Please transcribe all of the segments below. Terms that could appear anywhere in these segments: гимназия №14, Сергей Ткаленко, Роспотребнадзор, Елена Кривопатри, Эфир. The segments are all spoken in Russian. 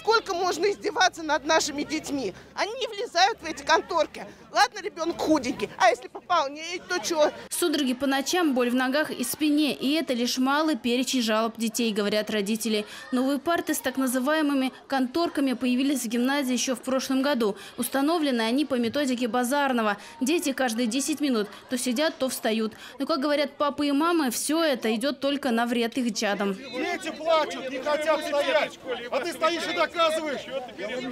Сколько можно издеваться над нашими детьми? Они не влезают в эти конторки. Ладно, ребенок худенький, а если пополнее, то чего? Судороги по ночам, боль в ногах и спине. И это лишь малый перечень жалоб детей, говорят родители. Новые парты с так называемыми конторками появились в гимназии еще в прошлом году. Установлены они по методике базарного. Дети каждые 10 минут то сидят, то встают. Но, как говорят папы и мамы, все это идет только на вред их чадам. Дети плачут, не хотят стоять. А ты стоишь и доказываешь.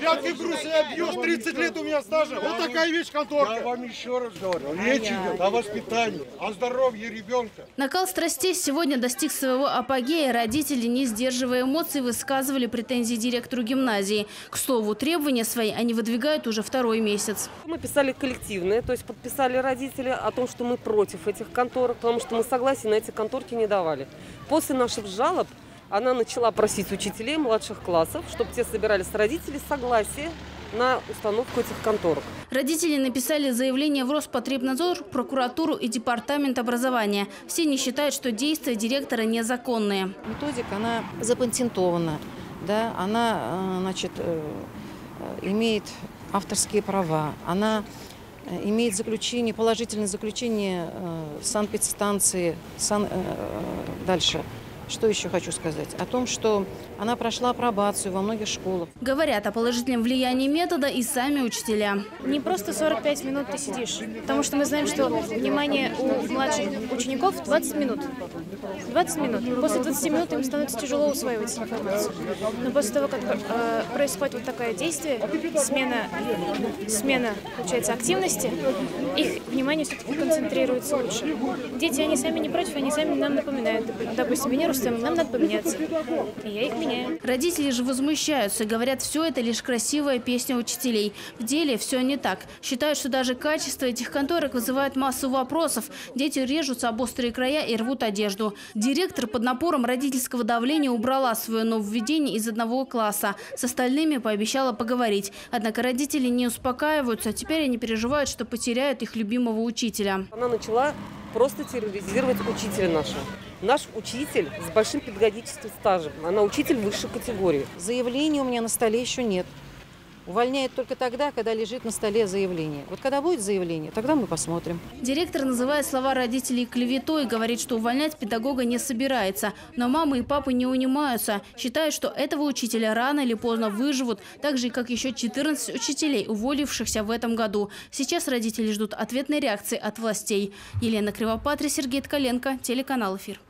Пятки в груз я бьешь, 30 лет у меня стажа. Вот такая вещь конторка. Я вам еще раз говорю, речь идет о воспитании, о здоровье ребенка. Накал страстей сегодня достиг своего апогея. Родители, не сдерживая эмоций, высказывали претензии директору гимназии. К слову, требования свои они выдвигают уже второй месяц. Мы писали коллективные, то есть подписали родители о том, что мы против этих конторок, потому что мы согласия на эти конторки не давали. После наших жалоб она начала просить учителей младших классов, чтобы те собирались с родителей согласие на установку этих конторок. Родители написали заявление в Роспотребнадзор, прокуратуру и департамент образования. Все не считают, что действия директора незаконные. Методика, она запатентована, да? Она, значит, имеет авторские права, она имеет заключение, положительное заключение санэпидстанции, дальше. Что еще хочу сказать? О том, что она прошла апробацию во многих школах. Говорят о положительном влиянии метода и сами учителя. Не просто 45 минут ты сидишь, потому что мы знаем, что внимание у младших учеников 20 минут. 20 минут. После 20 минут им становится тяжело усваивать информацию. Но после того, как происходит вот такое действие, смена получается, активности, их внимание все-таки концентрируется лучше. Дети, они сами не против, они сами нам напоминают. Допустим, меня нам надо поменяться. И я их меняю. Родители же возмущаются. Говорят, все это лишь красивая песня учителей. В деле все не так. Считают, что даже качество этих конторок вызывает массу вопросов. Дети режутся об острые края и рвут одежду. Директор под напором родительского давления убрала свое нововведение из одного класса. С остальными пообещала поговорить. Однако родители не успокаиваются. Теперь они переживают, что потеряют их любимого учителя. Она начала просто терроризировать учителя нашего. Наш учитель с большим педагогическим стажем. Она учитель высшей категории. Заявления у меня на столе еще нет. Увольняет только тогда, когда лежит на столе заявление. Вот когда будет заявление, тогда мы посмотрим. Директор называет слова родителей клеветой, говорит, что увольнять педагога не собирается. Но мамы и папы не унимаются. Считают, что этого учителя рано или поздно выживут. Так же, как еще 14 учителей, уволившихся в этом году. Сейчас родители ждут ответной реакции от властей. Елена Кривопатри, Сергей Ткаленко, телеканал «Эфир».